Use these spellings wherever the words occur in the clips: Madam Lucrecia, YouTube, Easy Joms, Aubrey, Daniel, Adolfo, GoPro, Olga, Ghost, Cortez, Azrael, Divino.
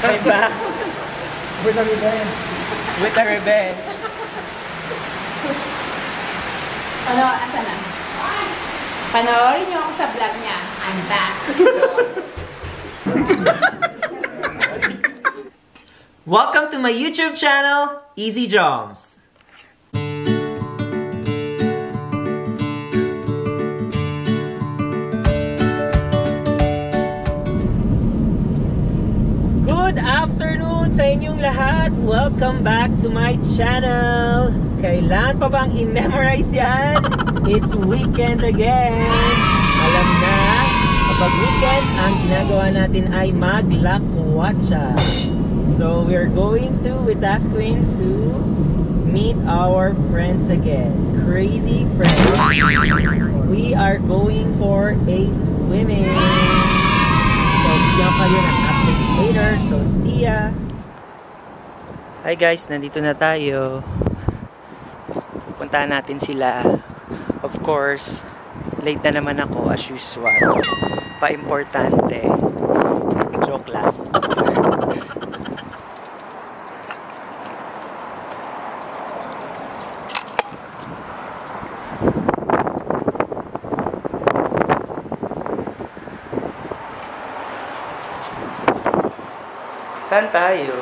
my back. With a revenge. With a revenge. Ano, asa na? Panoorin niyo ako sa vlog niya. I'm back. Welcome to my YouTube channel, Easy Joms. Sa inyong lahat, welcome back to my channel. Kailan pa bang i-memorize yan? It's weekend again. Alam na, kapag weekend, ang ginagawa natin ay maglakwatsa. So we are going to, with Task Queen, to meet our friends again. Crazy friends. We are going for a swimming. So bigyan kayo ng update later. So see ya! Hi guys, nandito na tayo. Pupuntahan natin sila. Of course, late na naman ako as usual. Pa-importante. Joke lang. Saan tayo?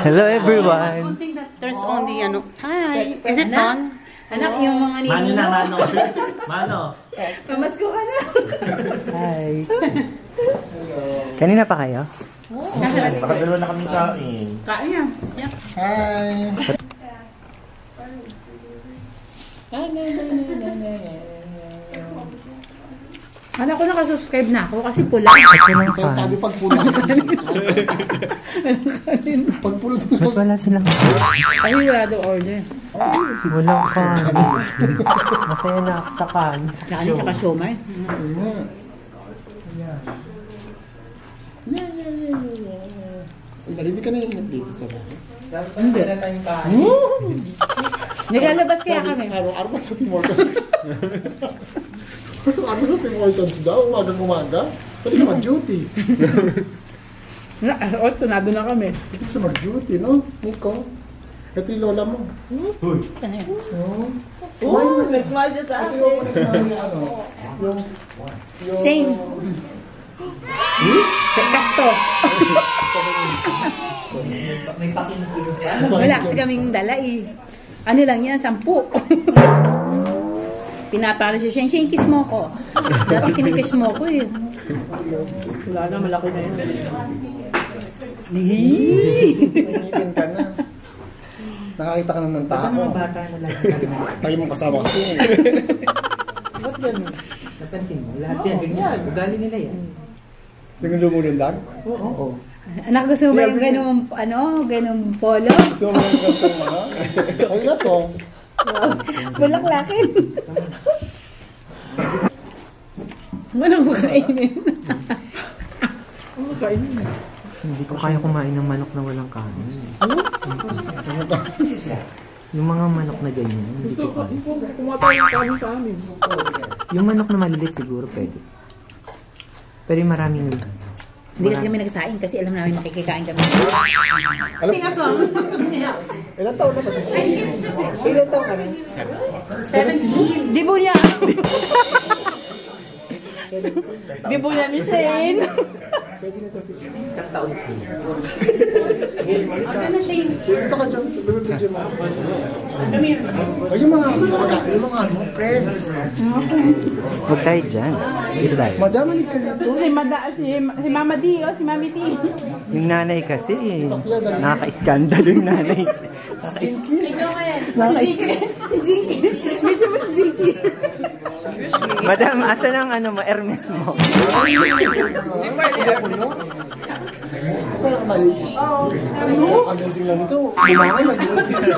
Hello everyone. One thing that there's only ano. Hi. Is it on? Anak, yung mga nini. Mano, mano. Pamasko ka na. Hi. Hello. Kanina pa kayo? Oo. Nakadalawa na kaming kain. Kain yan. Hi. Anak ko, nakasubscribe na ako kasi pula. Sabi pag pula. Pag pula. Ba't wala silang? Ay, wala daw order. Wala ka. Masaya na ako sa kan. Kain tsaka siomay. Hindi ka na yung nagdito sa mga. Hindi. Naglalabas kaya kami. Araw-araw sa Timor. Pero ano na, Timortons daw, umagang-umaga? Pwede ka mag-duty. Otso, nado na kami. Pwede ka mag-duty, no? Nico? Ito yung lola mo. Uy! Uy! Nagmahal siya sa akin. Shame! Kasto! Wala kasi kaming dala eh. Ano lang yan, 10. Pinatalo siya siya. Siya yung kiss mo ko. Dati kinikiss mo ko eh. Wala na, malaki na yun. Nangipin ka na. Nakakita ka na ng tao. Mga bata na lang. Tayo mong kasama kasi. Ba't ganun? Napansin mo? Lahat yan. Ganyan. Ugali nila yan. Tingnan mo rin lang? Oo. Anak, gusto mo ba yung ganun, ano, ganun polo? Gusto mo ba yung ganun polo? Ay na to. Bulaklakin. Walang makainin. Hindi ko kaya kumain ng manok na walang kanin. Yung mga manok na ganyan, hindi ko kaya. Kumatay ang kanin sa amin. Yung manok na malilit siguro pwede. Pero maraming nila. Hindi kasi kami nagsaing kasi alam namin makikikain kami. Tingasong. Ilan taon na ba? Ilan taon kami? 17. Di buya. Di buya ni Shane. Isang taon. Ano na Shane? Ito ka dyan. Yung mga friends. Huwag tayo dyan. Madami kasi ito. Si Mama D o si Mami T. Yung nanay kasi. Nakaka-iskandalo yung nanay. Jinky? Jinky. Medyo mas Jinky. Madam, asa ng ano mo, Hermes mo? Amazing lang ito. Bumangan lang ito.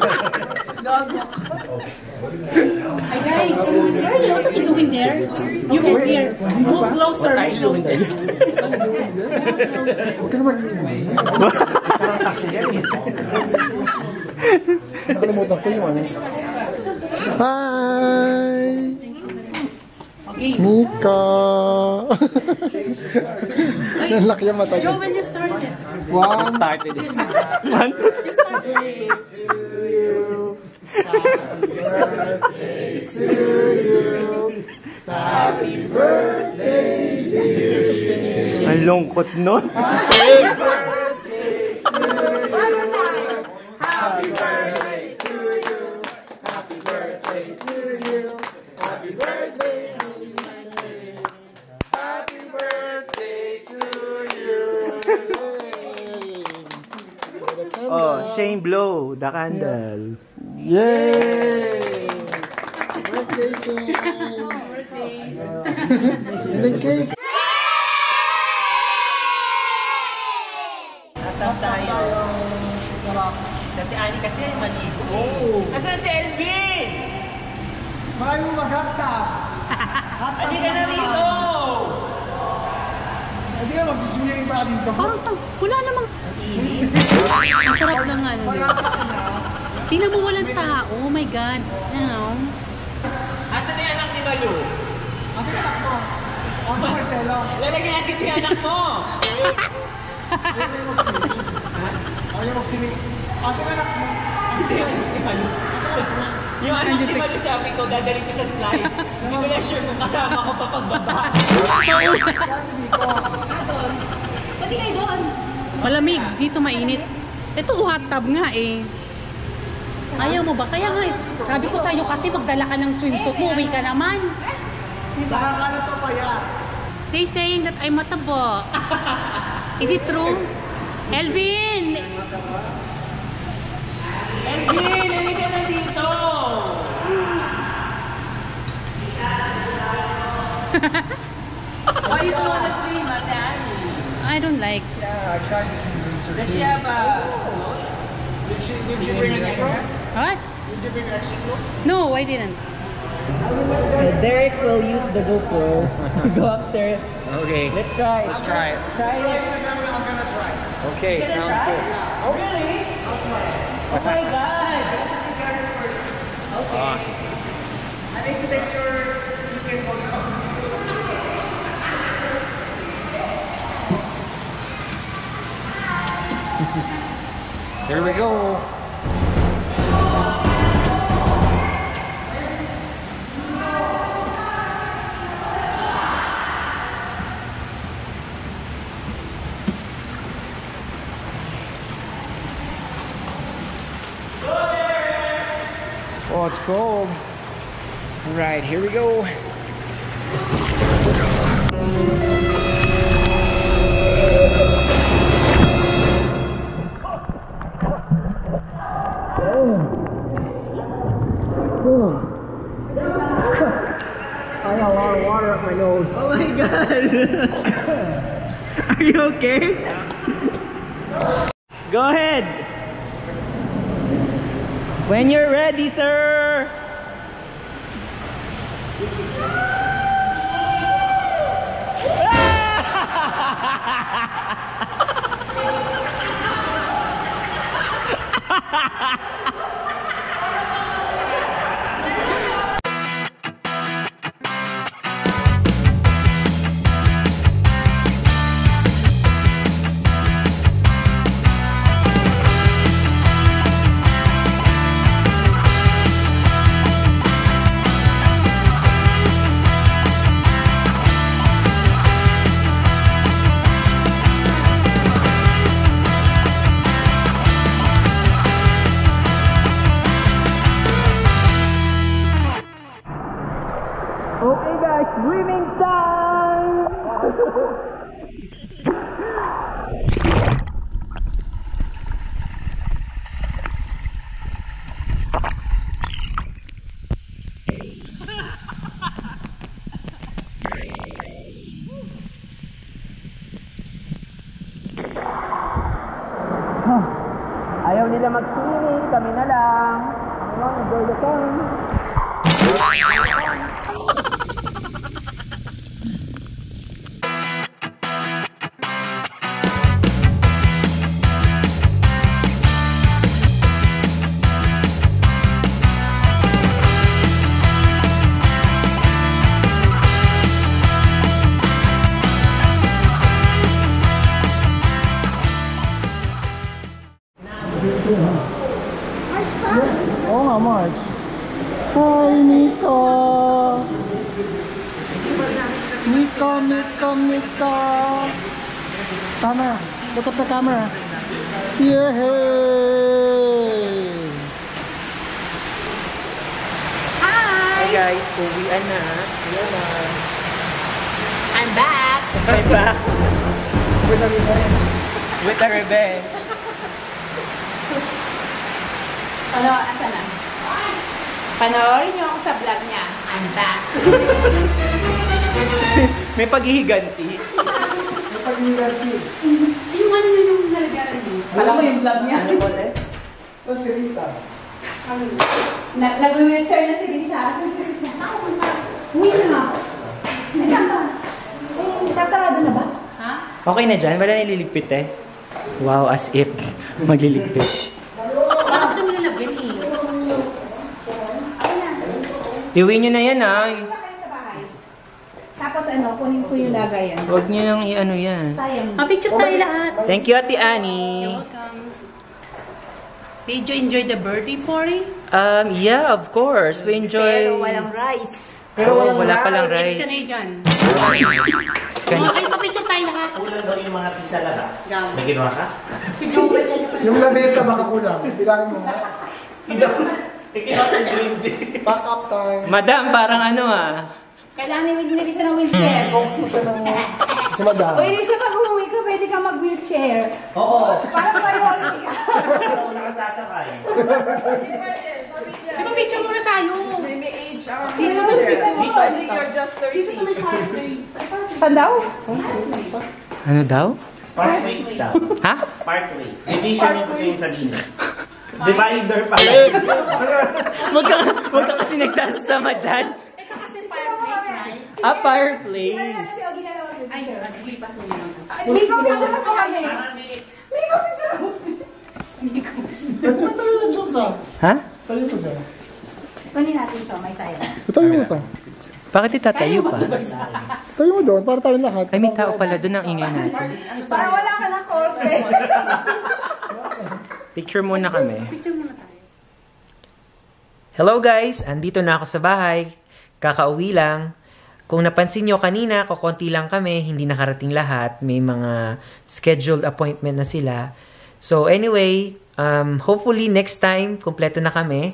Hi guys, come on. Why are you doing there, you can hear, move closer, move closer. Hi! Okay. Mika! Laki ang mata niya. Joe, when you started? Happy birthday to you. Happy birthday to you. Ang lungkot nun. Happy birthday to you. Happy birthday to you. Happy birthday to you. Happy birthday to you. Happy birthday to you. Oh, Shane blow the candle. Yay! Happy birthday, Shane! Happy birthday! And the cake! Atap tayo. Sarap. Dati Ani kasi maligo. Oh! Asan si Elvin? Bayo mag-hatap! Hindi ka na rito! Hindi ka magsiswiring pa dito. Parang wala namang... Ang sarap na nga nandito. Tingnan mo walang tao. Oh my God. Now. Asan na yung anak ni Balu? Asan anak mo? O, si Marcelo. Lalagyan natin yung anak mo. Ayaw na yung magsimik. Ayaw yung magsimik. Asan anak mo? Hindi yung anak ni Balu. Yung anak ni Balu sabi ko, dadaling ko sa slide. Hindi ko na sure kung kasama ko papagbaba. Sabi ko. Doon. Pati kayo doon. Malamig. Dito mainit. Ito hot tub nga eh. Ayaw mo ba? Kaya nga, sabi ko sa'yo kasi magdala ka ng swimsuit mo, uwi ka naman. Diba? Nakakano pa kaya? They saying that I'm mataba. Is it true? Elvin! Elvin! Nali ka na dito! Why you don't want to swim, Matani? I don't like. Yeah, I tried to convince her. Does she have a... Did you bring extra? What? Did you bring extra? No, I didn't. Derek will use the GoPro. Go upstairs. Okay. Let's try. Let's try it. Try it. I'm gonna try. Okay, sounds good. Oh really? I'll try it. Oh my God! I have to see Gary first. Okay. Awesome. I need to make sure you can hold it up. Here we go. Oh, it's cold. All right, here we go. Oh my God! Are you okay? Go ahead! When you're ready, sir! Ayaw nila mag-swimming, kami na lang. Enjoy the time. nito. Tama. Look at the camera. Yay! Hi! Hi guys, uwian na. Uwian na. I'm back! I'm back! With a revenge. With a revenge. Ano, asa na? Panoorin niyo ako sa vlog niya. I'm back! May paghihiganti. May paghihiganti. Yung ano na yung nalagaran niyo? Alam mo yung vlog niya? Ano ko ulit? O si Risa. Nag-wheelchair na si Risa. Uwi na nga ako. Nasaan ba? Sasarado na ba? Ha? Okay na dyan. Wala nililigpit eh. Wow, as if magliligpit. Bakit na nilagyan eh? Iwi nyo na yan ay. Tapos ano, kunin ko yung lagayan. Huwag nyo nang i-ano yan. Sayang. Picture tayo lahat. Thank you, Ate Annie. You're welcome. Did you enjoy the birthday party? Yeah, of course. We enjoy... Pero walang rice. Pero wala palang rice. It's Canadian. Okay, pa-picture tayo lahat. Kulang daw yung mga pizza lahat. May ginawa ka? Yung lamesa baka kulang. Bilangin mo nga. Taking out your dream day. Back up time. Madam, parang ano ah. Kailangan nilisa ng wheelchair. Si madam. O Risa, pag umuwi ka, pwede ka mag-wheelchair. Oo. Parang priority ka. Una ka sasakay. Di ba picture muna tayo? May age. Dito sa may picture. Dito sa may parkways. Saan daw? Ano daw? Parkways daw. Ha? Parkways. Division yung kasi yung Sabina. Divider pa. Huwag ka kasi nagsasama dyan. Ito kasi fireplace, right? Ah, fireplace. Kasi o ginalawa yung picture. Ay, naglipas mo lang. May kapit siya lang kami. May kapit siya lang. May kapit siya lang. Ba't tayo ng jokes ah? Ha? Tayo ko siya. Kunin natin siya, may tayo. Tayo mo pa. Bakit itatayo pa? Tayo mo doon, para tayo lahat. Ay, may tao pala doon ang ingay natin. Para wala ka ng corte. Picture muna kami. Picture muna tayo. Hello guys! Andito na ako sa bahay. Kakauwi lang. Kung napansin nyo kanina, kukunti lang kami. Hindi nakarating lahat. May mga scheduled appointment na sila. So anyway, hopefully next time, kumpleto na kami.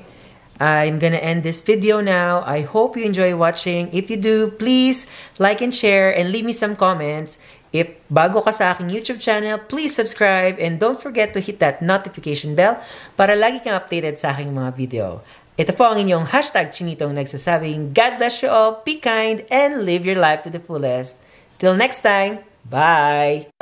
I'm gonna end this video now. I hope you enjoy watching. If you do, please like and share and leave me some comments. If bago ka sa aking YouTube channel, please subscribe and don't forget to hit that notification bell para lagi kang updated sa aking mga video. Ito po ang inyong hashtag Chinitong nagsasabing, God bless you all, be kind, and live your life to the fullest. Till next time, bye!